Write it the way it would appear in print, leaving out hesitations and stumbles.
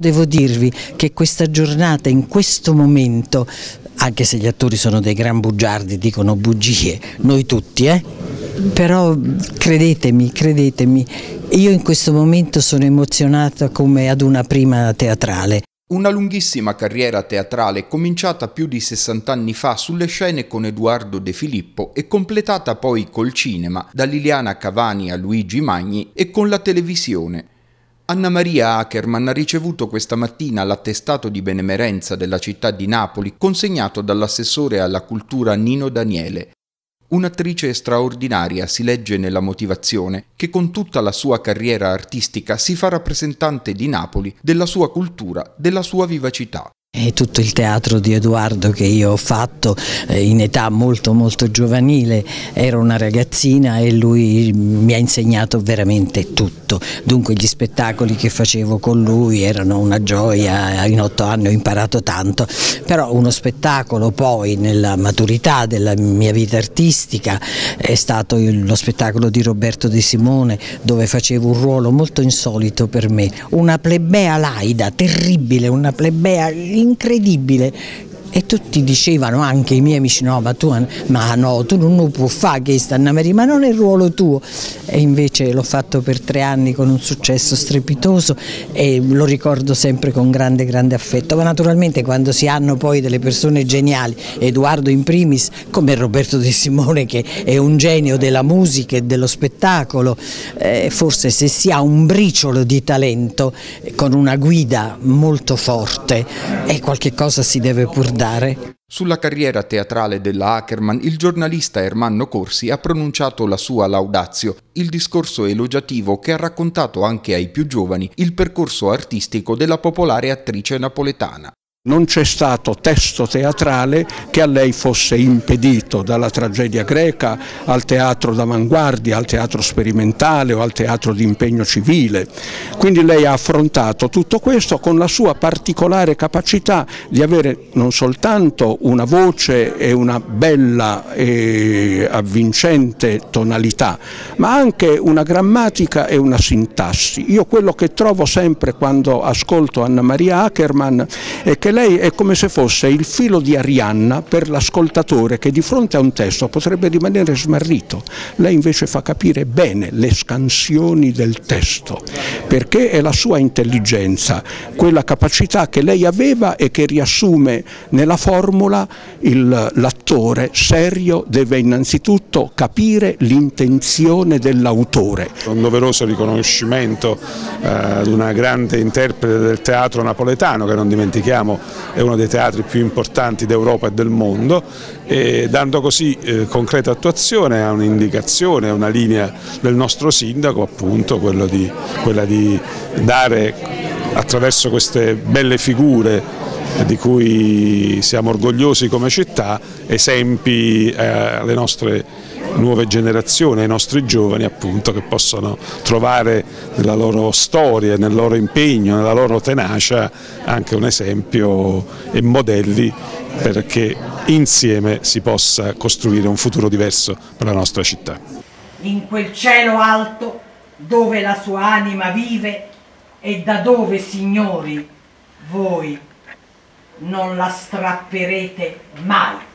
Devo dirvi che questa giornata, in questo momento, anche se gli attori sono dei gran bugiardi, dicono bugie, noi tutti, però credetemi, io in questo momento sono emozionata come ad una prima teatrale. Una lunghissima carriera teatrale cominciata più di 60 anni fa sulle scene con Eduardo De Filippo e completata poi col cinema, da Liliana Cavani a Luigi Magni, e con la televisione. Anna Maria Ackermann ha ricevuto questa mattina l'attestato di benemerenza della città di Napoli consegnato dall'assessore alla cultura Nino Daniele. Un'attrice straordinaria, si legge nella motivazione, che con tutta la sua carriera artistica si fa rappresentante di Napoli, della sua cultura, della sua vivacità. È tutto il teatro di Eduardo che io ho fatto in età molto giovanile, ero una ragazzina e lui mi ha insegnato veramente tutto, dunque gli spettacoli che facevo con lui erano una gioia, in 8 anni ho imparato tanto, però uno spettacolo poi nella maturità della mia vita artistica è stato lo spettacolo di Roberto De Simone, dove facevo un ruolo molto insolito per me, una plebea laida, terribile, una plebea incredibile, e tutti dicevano, anche i miei amici, no ma tu, non lo puoi fare questa Anna Maria, ma non è il ruolo tuo, e invece l'ho fatto per 3 anni con un successo strepitoso e lo ricordo sempre con grande affetto, ma naturalmente quando si hanno poi delle persone geniali, Eduardo in primis, come Roberto De Simone che è un genio della musica e dello spettacolo, forse se si ha un briciolo di talento con una guida molto forte qualche cosa si deve pur dire. Sulla carriera teatrale della Ackermann il giornalista Ermanno Corsi ha pronunciato la sua laudatio, il discorso elogiativo che ha raccontato anche ai più giovani il percorso artistico della popolare attrice napoletana. Non c'è stato testo teatrale che a lei fosse impedito, dalla tragedia greca al teatro d'avanguardia, al teatro sperimentale o al teatro di impegno civile. Quindi lei ha affrontato tutto questo con la sua particolare capacità di avere non soltanto una voce e una bella e avvincente tonalità, ma anche una grammatica e una sintassi. Io quello che trovo sempre quando ascolto Anna Maria Ackermann è che lei è come se fosse il filo di Arianna per l'ascoltatore che di fronte a un testo potrebbe rimanere smarrito. Lei invece fa capire bene le scansioni del testo, perché è la sua intelligenza, quella capacità che lei aveva e che riassume nella formula: l'attore serio deve innanzitutto capire l'intenzione dell'autore. Un doveroso riconoscimento ad una grande interprete del teatro napoletano che non dimentichiamo è uno dei teatri più importanti d'Europa e del mondo, e dando così concreta attuazione a un'indicazione, a una linea del nostro sindaco, appunto quella di dare attraverso queste belle figure di cui siamo orgogliosi come città esempi alle nostre nuove generazioni, ai nostri giovani, appunto, che possono trovare nella loro storia, nel loro impegno, nella loro tenacia anche un esempio e modelli perché insieme si possa costruire un futuro diverso per la nostra città. In quel cielo alto dove la sua anima vive e da dove, signori, voi non la strapperete mai.